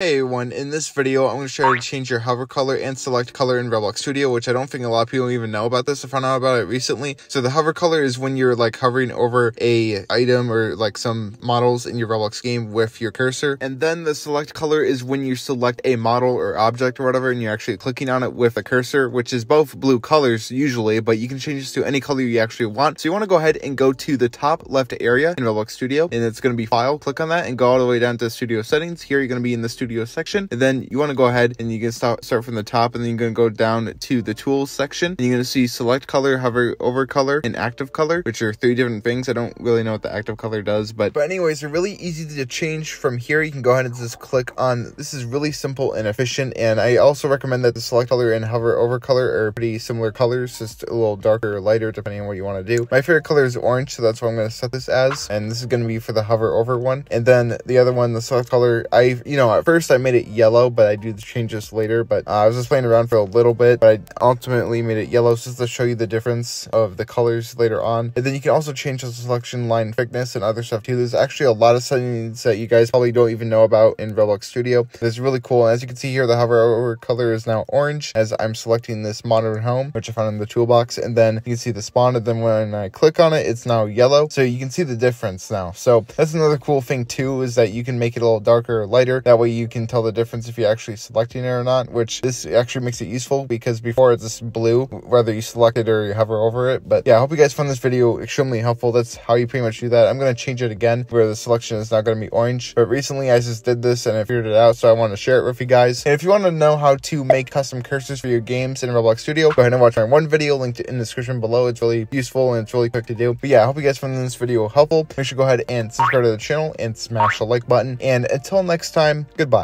Hey everyone, in this video I'm going to show you how to change your hover color and select color in Roblox Studio, which I don't think a lot of people even know about this. I found out about it recently. So the hover color is when you're like hovering over a item or like some models in your Roblox game with your cursor. And then the select color is when you select a model or object or whatever and you're actually clicking on it with a cursor, which is both blue colors usually, but you can change this to any color you actually want. So you want to go ahead and go to the top left area in Roblox Studio and it's going to be File, click on that and go all the way down to Studio Settings. Here you're going to be in the Studio section, and then you want to go ahead and you can start from the top, and then you're going to go down to the tools section and you're going to see select color, hover over color, and active color, which are three different things. I don't really know what the active color does, but anyways, they're really easy to change. From here you can go ahead and just click on this. Is really simple and efficient, and I also recommend that the select color and hover over color are pretty similar colors, just a little darker or lighter depending on what you want to do. My favorite color is orange, so that's what I'm going to set this as, and this is going to be for the hover over one. And then the other one, the select color, at first I made it yellow, but I do the changes later. But I was just playing around for a little bit, but I ultimately made it yellow just to show you the difference of the colors later on. And then you can also change the selection line thickness and other stuff too. There's actually a lot of settings that you guys probably don't even know about in Roblox Studio. It's really cool. And as you can see here, the hover over color is now orange as I'm selecting this modern home, which I found in the toolbox. And then you can see the spawn. And then when I click on it, it's now yellow. So you can see the difference now. So that's another cool thing too, is that you can make it a little darker or lighter. That way you can tell the difference if you're actually selecting it or not, which this actually makes it useful, because before it's just blue whether you select it or you hover over it. But yeah, I hope you guys found this video extremely helpful. That's how you pretty much do that. I'm going to change it again where the selection is not going to be orange, but recently I just did this and I figured it out, so I want to share it with you guys. And if you want to know how to make custom cursors for your games in Roblox Studio, go ahead and watch my one video linked in the description below. It's really useful and it's really quick to do. But yeah, I hope you guys found this video helpful. Make sure to go ahead and subscribe to the channel and smash the like button, and until next time, goodbye.